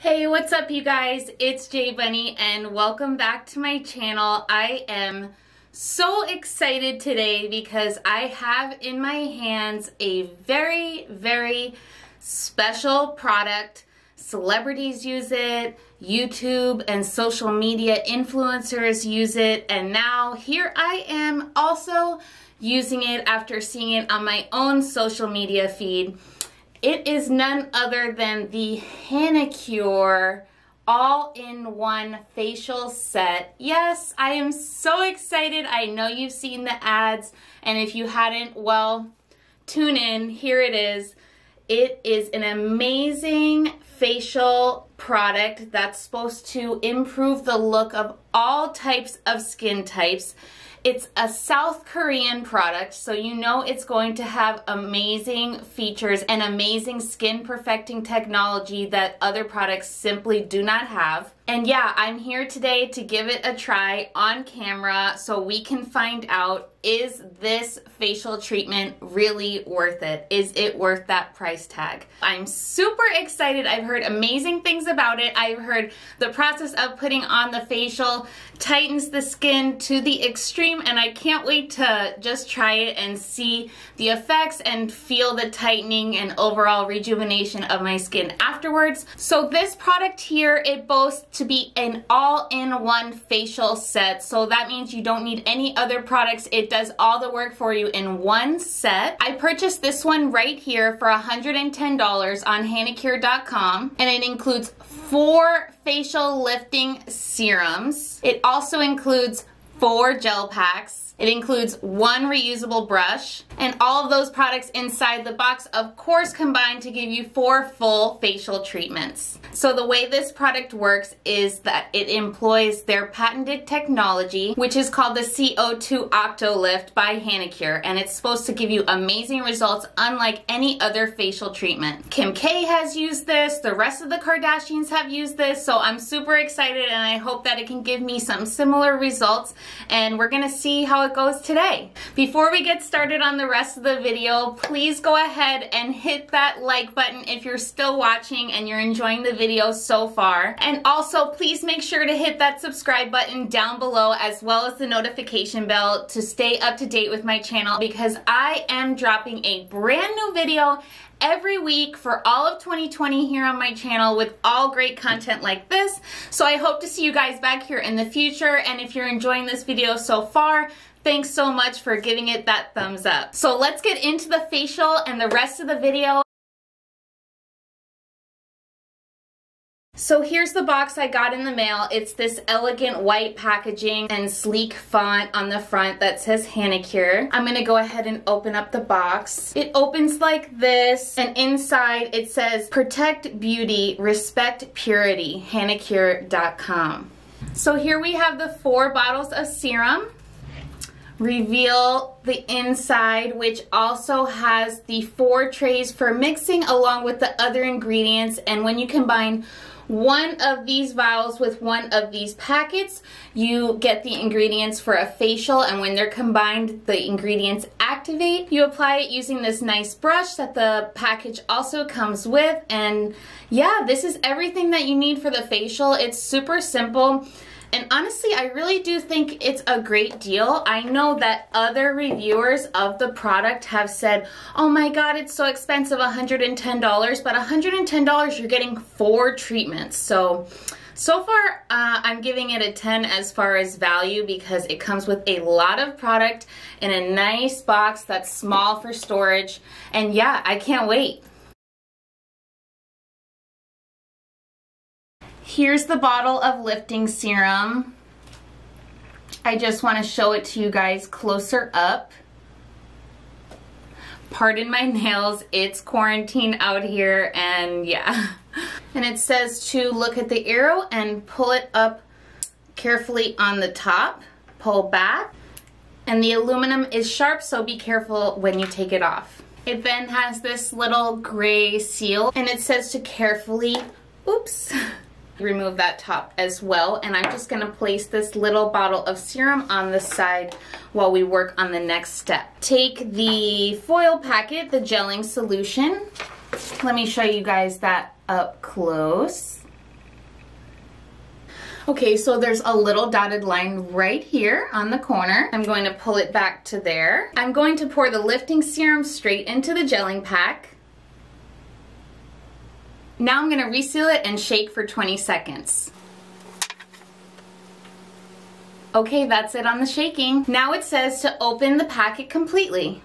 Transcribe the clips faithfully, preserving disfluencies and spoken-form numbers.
Hey, what's up you guys? It's Jbunny and welcome back to my channel. I am so excited today because I have in my hands a very, very special product. Celebrities use it, YouTube and social media influencers use it, and now here I am also using it after seeing it on my own social media feed. It is none other than the Hanacure all-in-one facial set. Yes, I am so excited. I know you've seen the ads, and if you hadn't, well, tune in. Here it is. It is an amazing facial product that's supposed to improve the look of all types of skin types. It's a South Korean product, so you know it's going to have amazing features and amazing skin perfecting technology that other products simply do not have. And yeah, I'm here today to give it a try on camera so we can find out, is this facial treatment really worth it? Is it worth that price tag? I'm super excited. I've heard amazing things about it. I've heard the process of putting on the facial tightens the skin to the extreme, and I can't wait to just try it and see the effects and feel the tightening and overall rejuvenation of my skin afterwards. So this product here, it boasts to be an all-in-one facial set. So that means you don't need any other products. It does all the work for you in one set. I purchased this one right here for one hundred ten dollars on Hanacure dot com, and it includes four facial lifting serums. It also includes four gel packs. It includes one reusable brush, and all of those products inside the box, of course, combined to give you four full facial treatments. So the way this product works is that it employs their patented technology, which is called the C O two Octolift by Hanacure, and it's supposed to give you amazing results unlike any other facial treatment. Kim K has used this, the rest of the Kardashians have used this, so I'm super excited and I hope that it can give me some similar results, and we're gonna see how it goes today. Before we get started on the rest of the video, please go ahead and hit that like button if you're still watching and you're enjoying the video so far. And also, please make sure to hit that subscribe button down below as well as the notification bell to stay up to date with my channel, because I am dropping a brand new video every week for all of twenty twenty here on my channel with all great content like this. So I hope to see you guys back here in the future, and if you're enjoying this video so far, thanks so much for giving it that thumbs up. So let's get into the facial and the rest of the video. So here's the box I got in the mail. It's this elegant white packaging and sleek font on the front that says Hanacure. I'm gonna go ahead and open up the box. It opens like this, and inside it says, "Protect Beauty, Respect Purity, Hanacure dot com." So here we have the four bottles of serum. Reveal the inside, which also has the four trays for mixing along with the other ingredients, and when you combine one of these vials with one of these packets, you get the ingredients for a facial, and when they're combined, the ingredients activate. You apply it using this nice brush that the package also comes with, and yeah, this is everything that you need for the facial. It's super simple. And honestly, I really do think it's a great deal. I know that other reviewers of the product have said, oh my god, it's so expensive, one hundred ten dollars, but one hundred ten dollars, you're getting four treatments. So, so far, uh, I'm giving it a ten as far as value, because it comes with a lot of product in a nice box that's small for storage. And yeah, I can't wait. Here's the bottle of lifting serum. I just want to show it to you guys closer up. Pardon my nails, it's quarantine out here, and yeah. And it says to look at the arrow and pull it up carefully on the top, pull back, and the aluminum is sharp, so be careful when you take it off. It then has this little gray seal, and it says to carefully, oops, remove that top as well, and I'm just going to place this little bottle of serum on the side while we work on the next step. Take the foil packet, the gelling solution. Let me show you guys that up close. Okay, so there's a little dotted line right here on the corner. I'm going to pull it back to there. I'm going to pour the lifting serum straight into the gelling pack. Now I'm going to reseal it and shake for twenty seconds. Okay, that's it on the shaking. Now it says to open the packet completely.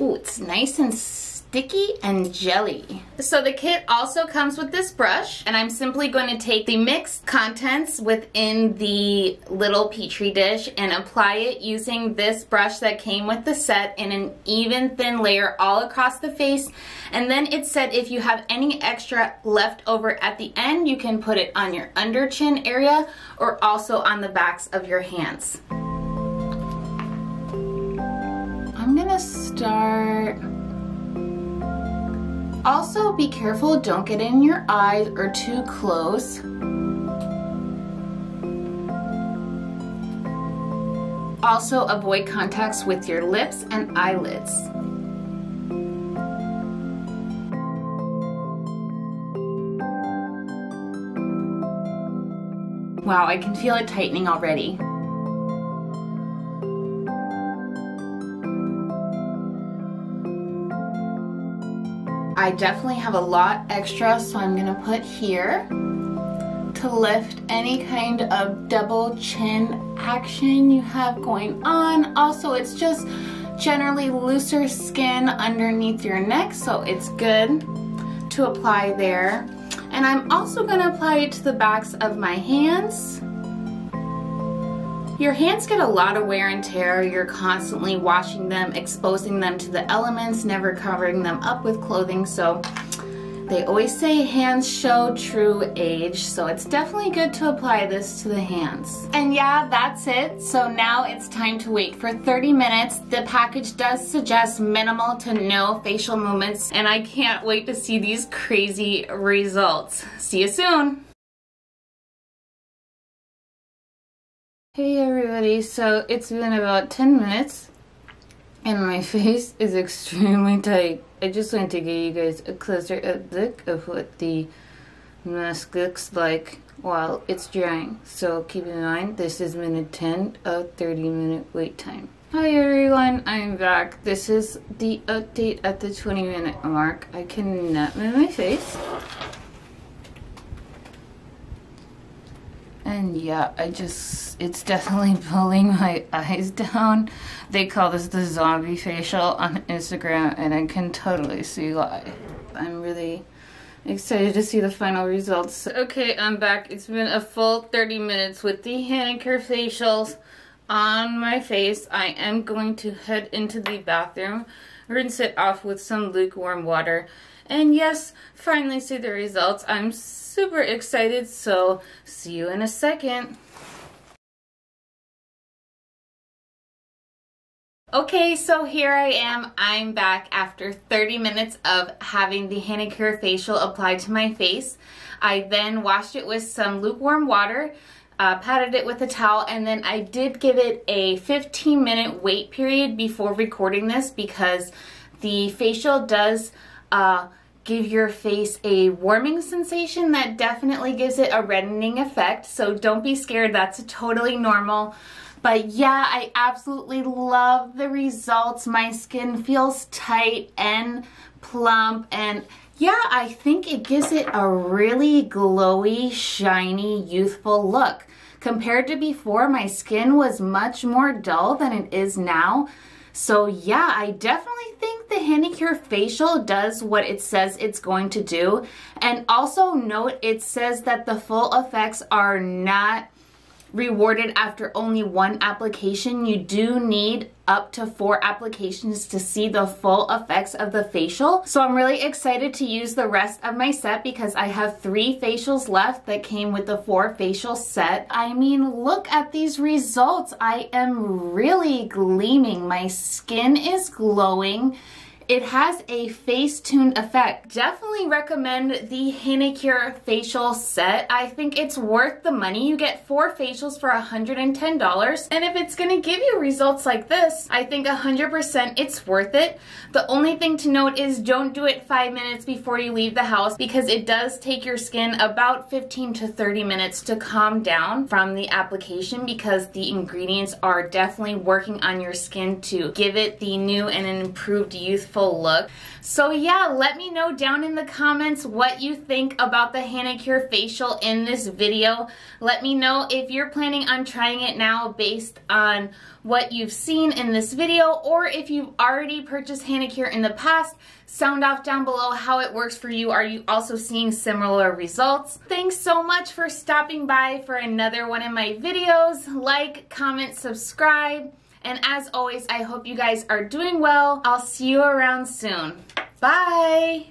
Ooh, it's nice and sticky and jelly. So the kit also comes with this brush, and I'm simply going to take the mixed contents within the little Petri dish and apply it using this brush that came with the set in an even thin layer all across the face. And then it said if you have any extra left over at the end, you can put it on your under chin area or also on the backs of your hands. I'm gonna start. Also, be careful, don't get in your eyes or too close. Also, avoid contacts with your lips and eyelids. Wow, I can feel it tightening already. I definitely have a lot extra, so I'm gonna put here to lift any kind of double chin action you have going on. Also, it's just generally looser skin underneath your neck, so it's good to apply there. And I'm also gonna apply it to the backs of my hands. Your hands get a lot of wear and tear. You're constantly washing them, exposing them to the elements, never covering them up with clothing. So they always say hands show true age. So it's definitely good to apply this to the hands. And yeah, that's it. So now it's time to wait for thirty minutes. The package does suggest minimal to no facial movements, and I can't wait to see these crazy results. See you soon. Hey everybody, so it's been about ten minutes and my face is extremely tight. I just wanted to give you guys a closer up look of what the mask looks like while it's drying. So keep in mind, this is minute ten of thirty minute wait time. Hi everyone, I'm back. This is the update at the twenty minute mark. I cannot move my face. And yeah, I just, it's definitely pulling my eyes down. They call this the zombie facial on Instagram, and I can totally see why. I'm really excited to see the final results. Okay, I'm back. It's been a full thirty minutes with the Hanacure facials on my face. I am going to head into the bathroom, rinse it off with some lukewarm water, and yes, finally see the results. I'm super excited, so see you in a second. Okay, so here I am. I'm back after thirty minutes of having the Hanacure facial applied to my face. I then washed it with some lukewarm water, Uh, patted it with a towel, and then I did give it a fifteen minute wait period before recording this because the facial does uh, give your face a warming sensation that definitely gives it a reddening effect, so don't be scared, that's totally normal. But yeah, I absolutely love the results. My skin feels tight and plump, and yeah, I think it gives it a really glowy, shiny, youthful look. Compared to before, my skin was much more dull than it is now. So yeah, I definitely think the Hanacure facial does what it says it's going to do. And also note, it says that the full effects are not rewarded after only one application. You do need up to four applications to see the full effects of the facial. So I'm really excited to use the rest of my set because I have three facials left that came with the four facial set. I mean, look at these results. I am really gleaming. My skin is glowing. it has a face-tuned effect. Definitely recommend the Hanacure facial set. I think it's worth the money. You get four facials for one hundred ten dollars, and if it's gonna give you results like this, I think one hundred percent it's worth it. The only thing to note is don't do it five minutes before you leave the house, because it does take your skin about fifteen to thirty minutes to calm down from the application, because the ingredients are definitely working on your skin to give it the new and improved youthful look. So yeah, let me know down in the comments what you think about the Hanacure facial in this video. Let me know if you're planning on trying it now based on what you've seen in this video, or if you've already purchased Hanacure in the past. Sound off down below how it works for you. Are you also seeing similar results? Thanks so much for stopping by for another one of my videos. Like, comment, subscribe, and as always, I hope you guys are doing well. I'll see you around soon. Bye!